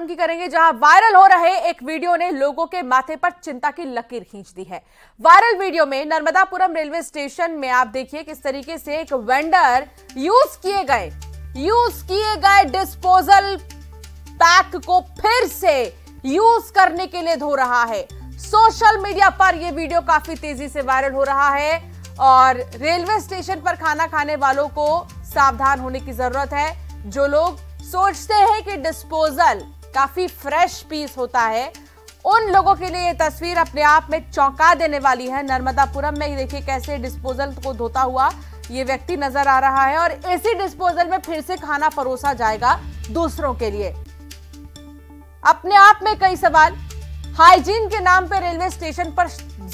की करेंगे जहां वायरल हो रहे एक वीडियो ने लोगों के माथे पर चिंता की लकीर खींच दी है। वायरल वीडियो में नर्मदापुरम रेलवे स्टेशन में आप देखिए किस तरीके से एक वेंडर यूज किए गए डिस्पोजल पैक को फिर से यूज करने के लिए धो रहा है। सोशल मीडिया पर यह वीडियो काफी तेजी से वायरल हो रहा है और रेलवे स्टेशन पर खाना खाने वालों को सावधान होने की जरूरत है। जो लोग सोचते हैं कि डिस्पोजल काफी फ्रेश पीस होता है, उन लोगों के लिए ये तस्वीर अपने आप में चौंका देने वाली है। नर्मदापुरम में देखिए कैसे डिस्पोजल को धोता हुआ ये व्यक्ति नजर आ रहा है और इसी डिस्पोजल में फिर से खाना परोसा जाएगा दूसरों के लिए। अपने आप में कई सवाल। हाइजीन के नाम पे रेलवे स्टेशन पर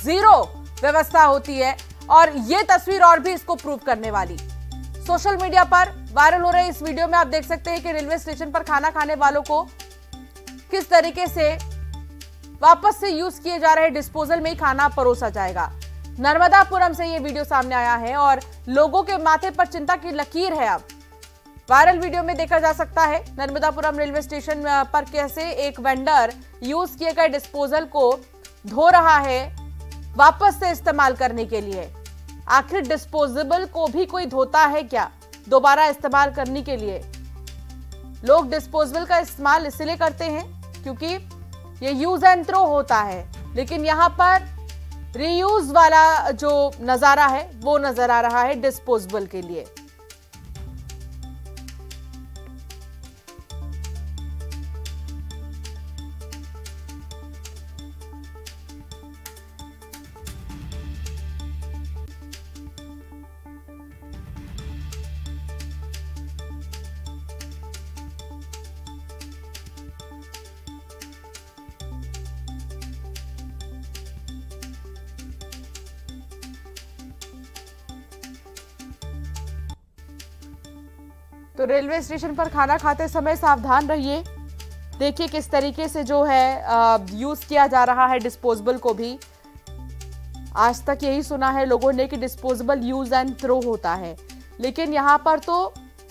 जीरो व्यवस्था होती है और ये तस्वीर और भी इसको प्रूव करने वाली। सोशल मीडिया पर वायरल हो रहे इस वीडियो में आप देख सकते हैं कि रेलवे स्टेशन पर खाना खाने वालों को किस तरीके से वापस से यूज किए जा रहे डिस्पोजल में ही खाना परोसा जाएगा। नर्मदापुरम से ये वीडियो सामने आया है और लोगों के माथे पर चिंता की लकीर है। अब वायरल वीडियो में देखा जा सकता है नर्मदापुरम रेलवे स्टेशन पर कैसे एक वेंडर यूज किए गए डिस्पोजल को धो रहा है वापस से इस्तेमाल करने के लिए। आखिर डिस्पोजेबल को भी कोई धोता है क्या दोबारा इस्तेमाल करने के लिए? लोग डिस्पोजेबल का इस्तेमाल इसलिए करते हैं क्योंकि ये यूज एंड थ्रो होता है, लेकिन यहाँ पर रीयूज वाला जो नजारा है वो नजर आ रहा है डिस्पोजेबल के लिए। तो रेलवे स्टेशन पर खाना खाते समय सावधान रहिए। देखिए किस तरीके से जो है यूज़ किया जा रहा है डिस्पोजेबल को भी। आज तक यही सुना है लोगों ने कि डिस्पोजेबल यूज़ एंड थ्रो होता है, लेकिन यहाँ पर तो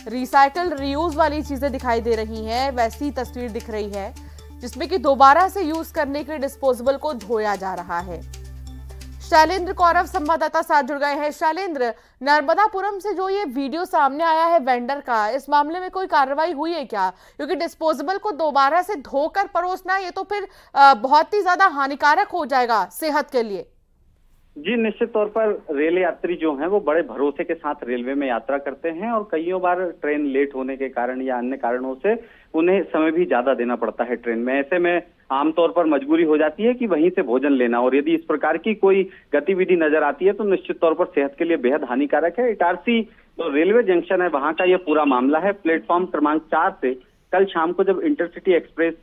रिसाइकल रीयूज़ वाली चीज़ें दिखाई दे रही हैं। वैसी तस्वीर दिख रही है जिसमें कि दोबारा से यूज़ करने के डिस्पोजेबल को धोया जा रहा है। शालेंद्र कौरव संवाददाता साथ जुड़ गए हैं। शालेंद्र, नर्मदापुरम से जो ये वीडियो सामने आया है वेंडर का, इस मामले में कोई कार्रवाई हुई है क्या? क्योंकि डिस्पोजेबल को दोबारा से धोकर परोसना ये तो फिर बहुत ही ज्यादा हानिकारक हो जाएगा सेहत के लिए। जी, निश्चित तौर पर रेल यात्री जो हैं वो बड़े भरोसे के साथ रेलवे में यात्रा करते हैं और कईयों बार ट्रेन लेट होने के कारण या अन्य कारणों से उन्हें समय भी ज्यादा देना पड़ता है ट्रेन में। ऐसे में आमतौर पर मजबूरी हो जाती है कि वहीं से भोजन लेना, और यदि इस प्रकार की कोई गतिविधि नजर आती है तो निश्चित तौर पर सेहत के लिए बेहद हानिकारक है। इटारसी जो रेलवे जंक्शन है वहां का ये पूरा मामला है। प्लेटफॉर्म क्रमांक 4 से कल शाम को जब इंटरसिटी एक्सप्रेस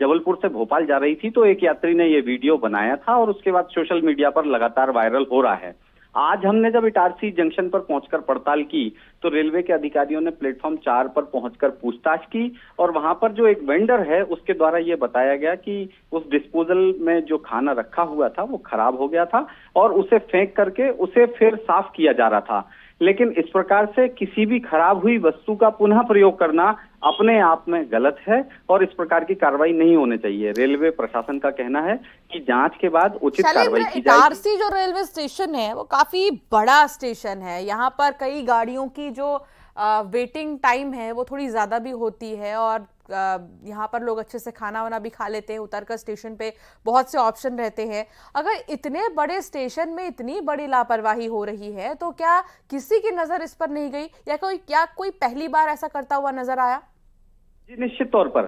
जबलपुर से भोपाल जा रही थी तो एक यात्री ने ये वीडियो बनाया था और उसके बाद सोशल मीडिया पर लगातार वायरल हो रहा है। आज हमने जब इटारसी जंक्शन पर पहुंचकर पड़ताल की तो रेलवे के अधिकारियों ने प्लेटफॉर्म 4 पर पहुंचकर पूछताछ की और वहां पर जो एक वेंडर है उसके द्वारा ये बताया गया कि उस डिस्पोजल में जो खाना रखा हुआ था वो खराब हो गया था और उसे फेंक करके उसे फिर साफ किया जा रहा था। लेकिन इस प्रकार से किसी भी खराब हुई वस्तु का पुनः प्रयोग करना अपने आप में गलत है और इस प्रकार की कार्रवाई नहीं होनी चाहिए। रेलवे प्रशासन का कहना है कि जांच के बाद उचित कार्रवाई की जाएगी। इटारसी जो रेलवे स्टेशन है वो काफी बड़ा स्टेशन है। यहाँ पर कई गाड़ियों की जो वेटिंग टाइम है वो थोड़ी ज्यादा भी होती है और यहाँ पर लोग अच्छे से खाना वाना भी खा लेते हैं, उतर कर स्टेशन पे बहुत से ऑप्शन रहते हैं। अगर इतने बड़े स्टेशन में इतनी बड़ी लापरवाही हो रही है तो क्या किसी की नज़र इस पर नहीं गई या कोई पहली बार ऐसा करता हुआ नजर आया? जी, निश्चित तौर पर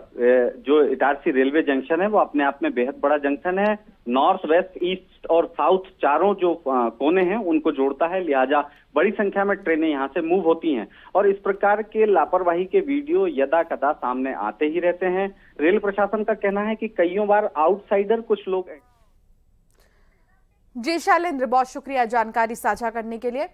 जो इटारसी रेलवे जंक्शन है वो अपने आप में बेहद बड़ा जंक्शन है। नॉर्थ, वेस्ट, ईस्ट और साउथ चारों जो कोने हैं उनको जोड़ता है, लिहाजा बड़ी संख्या में ट्रेनें यहां से मूव होती हैं और इस प्रकार के लापरवाही के वीडियो यदा कदा सामने आते ही रहते हैं। रेल प्रशासन का कहना है कि कईयों बार आउटसाइडर कुछ लोग। जी शालेंद्र, बहुत शुक्रिया जानकारी साझा करने के लिए।